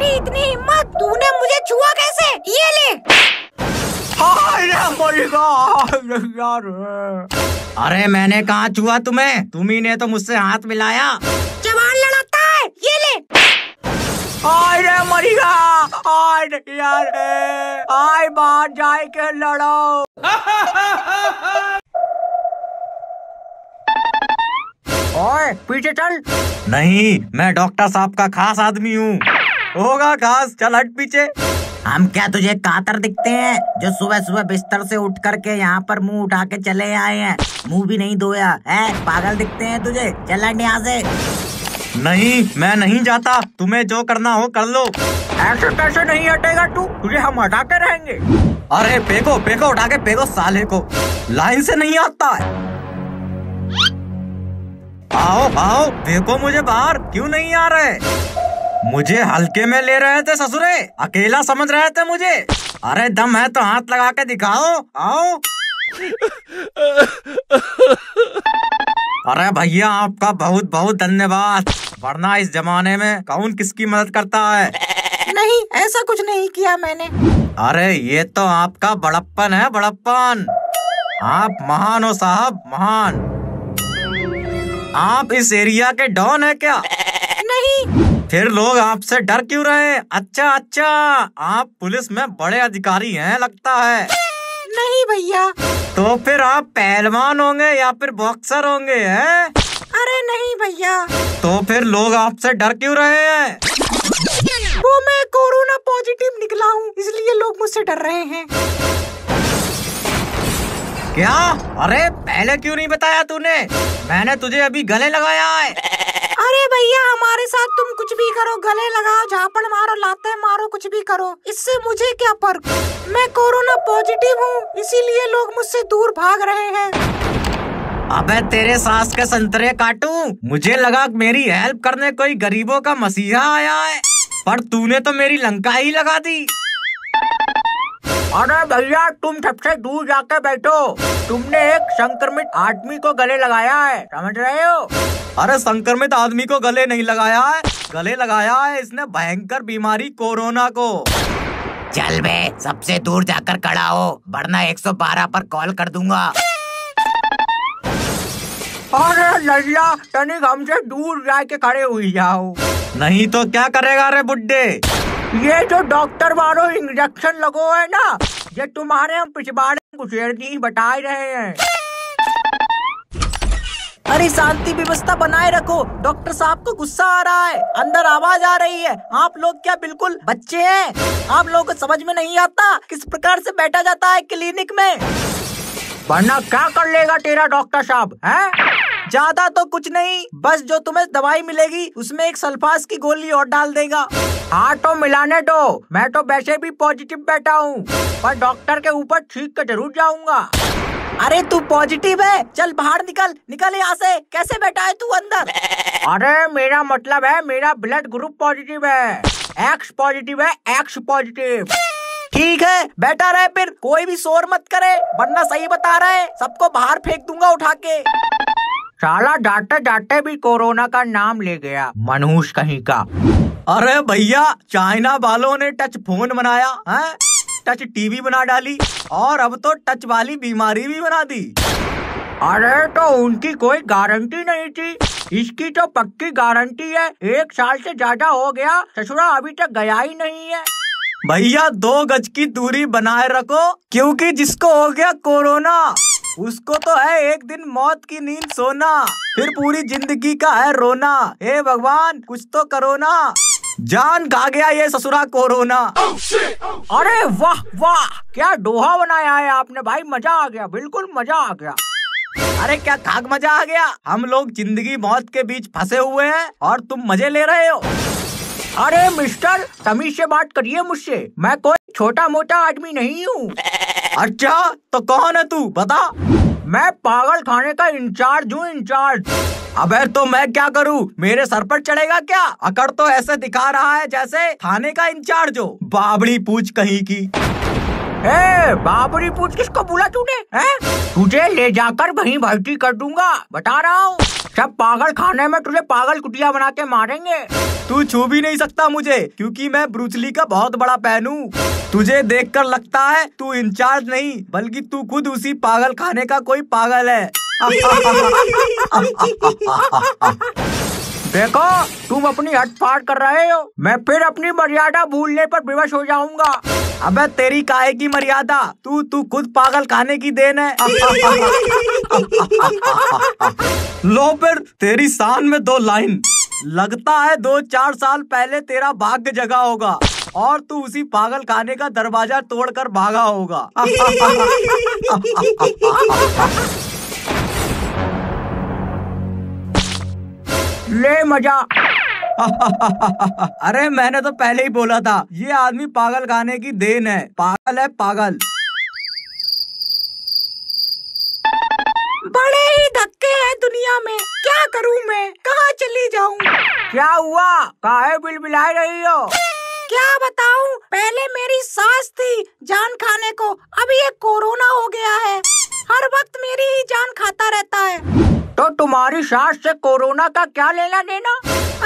तेरी इतनी हिम्मत, तूने मुझे छुआ कैसे? ये ले। अरे मैंने कहाँ छुआ तुम्हें, तुम्ही ने तो मुझसे हाथ मिलाया। जवान लड़ाता है, ये ले। यार बाहर जाए के लड़ो। ओए पीछे चल। नहीं, मैं डॉक्टर साहब का खास आदमी हूँ। होगा खास, चल हट पीछे। हम क्या तुझे कातर दिखते हैं जो सुबह सुबह बिस्तर से उठ करके यहाँ पर मुंह उठा के चले आए हैं, मुंह भी नहीं धोया है? पागल दिखते हैं तुझे, चल हट यहाँ से। नहीं, मैं नहीं जाता, तुम्हें जो करना हो कर लो। ऐसे कैसे नहीं हटेगा तू, तुझे हम हटा के रहेंगे। अरे फेंको फेंको, उठा के फेंको साले को, लाइन से नहीं आता है। आओ आओ, देखो मुझे बाहर। क्यों नहीं आ रहे? मुझे हल्के में ले रहे थे ससुरे, अकेला समझ रहे थे मुझे। अरे दम है तो हाथ लगा के दिखाओ, आओ। अरे भैया आपका बहुत बहुत धन्यवाद, वरना इस जमाने में कौन किसकी मदद करता है। नहीं, ऐसा कुछ नहीं किया मैंने। अरे ये तो आपका बड़प्पन है, बड़प्पन। आप महान हो साहब, महान। आप इस एरिया के डॉन है क्या? नहीं। फिर लोग आपसे डर क्यों रहे? अच्छा, आप पुलिस में बड़े अधिकारी हैं लगता है। नहीं भैया। तो फिर आप पहलवान होंगे या फिर बॉक्सर होंगे हैं? अरे नहीं भैया। तो फिर लोग आपसे डर क्यों रहे हैं? वो मैं कोरोना पॉजिटिव निकला हूँ, इसलिए लोग मुझसे डर रहे हैं। क्या? अरे पहले क्यों नहीं बताया तूने? मैंने तुझे अभी गले लगाया है। अरे भैया हमारे साथ तुम कुछ भी करो, गले लगाओ, झापड़ मारो, लाते मारो, कुछ भी करो, इससे मुझे क्या फर्क। मैं कोरोना पॉजिटिव हूँ, इसीलिए लोग मुझसे दूर भाग रहे हैं। अबे तेरे सास के संतरे काटू, मुझे लगा मेरी हेल्प करने कोई गरीबों का मसीहा आया है, पर तूने तो मेरी लंका ही लगा दी। अरे भैया तुम सबसे दूर जाके बैठो, तुमने एक संक्रमित आदमी को गले लगाया है, समझ रहे हो? अरे संक्रमित आदमी को गले नहीं लगाया है, गले लगाया है इसने भयंकर बीमारी कोरोना को। चल बे, सबसे दूर जाकर खड़ा हो, वरना 112 पर कॉल कर दूंगा। अरे लड़िया तनिक हमसे दूर जाके खड़े हुई जाओ, नहीं तो क्या करेगा। रे बुड्ढे, ये जो डॉक्टर वालों इंजेक्शन लगो है ना, ये तुम्हारे हम पिछवाड़े घुसेड़ के ही बता रहे हैं। अरे शांति व्यवस्था बनाए रखो, डॉक्टर साहब को गुस्सा आ रहा है, अंदर आवाज आ रही है। आप लोग क्या बिल्कुल बच्चे हैं? आप लोगों को समझ में नहीं आता किस प्रकार से बैठा जाता है क्लिनिक में, वरना क्या कर लेगा तेरा डॉक्टर साहब है? ज्यादा तो कुछ नहीं, बस जो तुम्हें दवाई मिलेगी उसमें एक सल्फास की गोली और डाल देगा। हाँ तो मिलाने दो, मैं तो वैसे भी पॉजिटिव बैठा हूँ, पर डॉक्टर के ऊपर ठीक कर जरूर जाऊंगा। अरे तू पॉजिटिव है, चल बाहर निकल, निकल यहाँ से, कैसे बैठा है तू अंदर? अरे मेरा मतलब है मेरा ब्लड ग्रुप पॉजिटिव है, एक्स पॉजिटिव है, एक्स पॉजिटिव। ठीक है, बैठा रहे फिर, कोई भी शोर मत करे, वरना सही बता रहे सबको बाहर फेंक दूंगा उठा के। साला डांटते डांटते भी कोरोना का नाम ले गया, मनहूस कहीं का। अरे भैया चाइना वालों ने टच फोन बनाया है, टच टीवी बना डाली, और अब तो टच वाली बीमारी भी बना दी। अरे तो उनकी कोई गारंटी नहीं थी, इसकी तो पक्की गारंटी है। 1 साल से ज्यादा हो गया, ससुरा अभी तक गया ही नहीं है। भैया 2 गज की दूरी बनाए रखो, क्योंकि जिसको हो गया कोरोना उसको तो है एक दिन मौत की नींद सोना, फिर पूरी जिंदगी का है रोना। हे भगवान कुछ तो करो ना, जान खा गया ये ससुरा कोरोना। अरे वाह वाह, क्या दोहा बनाया है आपने भाई, मजा आ गया, बिल्कुल मजा आ गया। अरे क्या खाक मजा आ गया, हम लोग जिंदगी मौत के बीच फंसे हुए हैं और तुम मजे ले रहे हो। अरे मिस्टर तमीज से बात करिए मुझसे, मैं कोई छोटा मोटा आदमी नहीं हूँ। अच्छा तो कौन है तू बता? मैं पागल खाने का इंचार्ज हूँ, इंचार्ज। अबे तो मैं क्या करूँ, मेरे सर पर चढ़ेगा क्या? अकड़ तो ऐसे दिखा रहा है जैसे खाने का इंचार्ज हो, बाबड़ी पूछ कहीं की। ए, बाबड़ी पूछ किसको बोला तूने? तुझे ले जाकर वहीं भर्ती कर दूंगा, बता रहा हूँ। सब पागल खाने में तुझे पागल कुटिया बना के मारेंगे। तू छू भी नहीं सकता मुझे क्योंकि मैं ब्रूस ली का बहुत बड़ा फैन हूँ। तुझे देखकर लगता है तू इंचार्ज नहीं बल्कि तू खुद उसी पागल खाने का कोई पागल है। देखो तुम अपनी हटपाट कर रहे हो, मैं फिर अपनी मर्यादा भूलने पर विवश हो जाऊंगा। अबे तेरी काहे की मर्यादा, तू खुद पागल खाने की देन है। लो फिर तेरी शान में दो लाइन। लगता है 2-4 साल पहले तेरा भाग्य जगा होगा और तू उसी पागल खाने का दरवाजा तोड़कर भागा होगा। ले मजा। अरे मैंने तो पहले ही बोला था ये आदमी पागल खाने की देन है। पागल है पागल। बड़े ही धक्के हैं दुनिया में, क्या करूँ मैं, कहाँ चली जाऊँ। क्या हुआ, काहे बिलबिलाई रही हो? क्या बताऊँ, पहले मेरी सास थी जान खाने को, अभी ये कोरोना हो गया है, हर वक्त मेरी ही जान खाता रहता है। तो तुम्हारी सास से कोरोना का क्या लेना देना?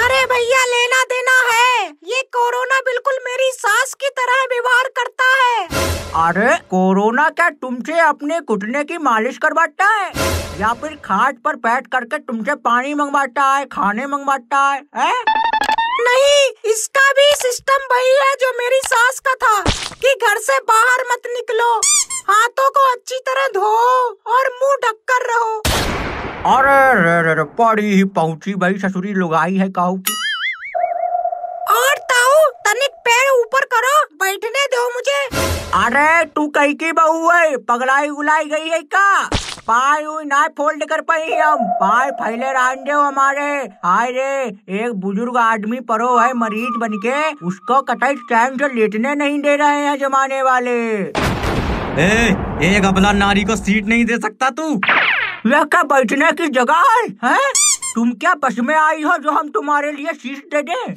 अरे भैया लेना देना है, ये कोरोना बिल्कुल मेरी सास की तरह व्यवहार करता है। अरे कोरोना क्या तुमसे अपने घुटने की मालिश करवाता है या फिर खाट पर बैठ करके तुमसे पानी मंगवाता है, खाने मंगवाता है, नहीं इसका भी सिस्टम वही है जो मेरी सास का था कि घर से बाहर मत निकलो, हाथों को अच्छी तरह धो और मुंह ढककर रहो। अरे रे रे रे पड़ी ही पहुँची भाई, ससुरी लुगाई है काऊ की। और ताऊ तनिक पैर ऊपर करो, बैठने दो मुझे। अरे तू कहीं की बहू है, पगलाई उलाई गई है का? पाय ना फोल्ड कर पाई, हम पाय फैले रांझे हमारे। हाय रे एक बुजुर्ग आदमी परो है मरीज बनके, उसको कटाई टाइम से लेटने नहीं दे रहे हैं जमाने वाले। एक अबला नारी को सीट नहीं दे सकता तू? वह क्या बैठने की जगह है? तुम क्या बस में आई हो जो हम तुम्हारे लिए सीट दे दें?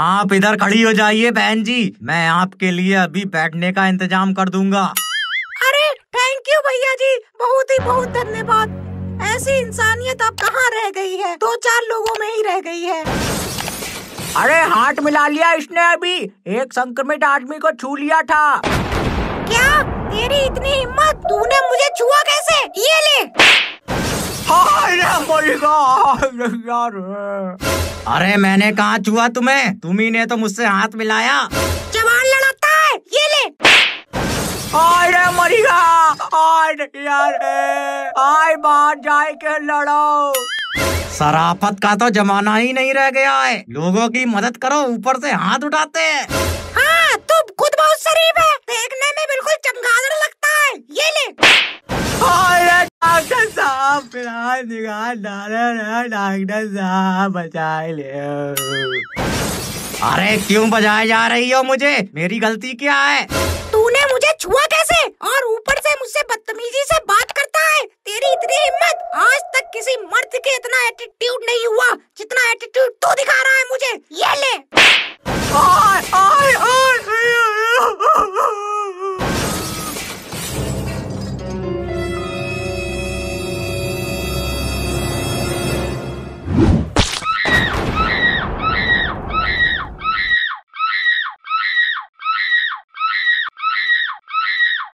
आप इधर खड़ी हो जाइए बहन जी, मैं आपके लिए अभी बैठने का इंतजाम कर दूंगा। भैया जी बहुत ही बहुत धन्यवाद, ऐसी इंसानियत अब कहाँ रह गई है, 2-4 लोगों में ही रह गई है। अरे हाथ मिला लिया इसने, अभी एक संक्रमित आदमी को छू लिया था। क्या तेरी इतनी हिम्मत, तूने मुझे छुआ कैसे? ये ले। अरे मैंने कहाँ छुआ तुम्हें, तुम्ही ने तो मुझसे हाथ मिलाया। जवान लड़ाता है, ये ले। अरे मरिया आज यार आए बाहर जाए के लड़ो। शराफत का तो जमाना ही नहीं रह गया है, लोगों की मदद करो ऊपर से हाथ उठाते हैं। हाँ तू खुद बहुत शरीफ है, देखने में बिल्कुल चमगादड़ लगता है, ये ले। डॉक्टर साहब डॉक्टर साहब बचाए ले। अरे क्यों बजाए जा रही हो मुझे, मेरी गलती क्या है? तूने मुझे छुआ कैसे और ऊपर से मुझसे बदतमीजी से बात करता है, तेरी इतनी हिम्मत, आज तक किसी मर्द के इतना एटीट्यूड नहीं हुआ जितना एटीट्यूड तू दिखा रहा है मुझे, ये ले।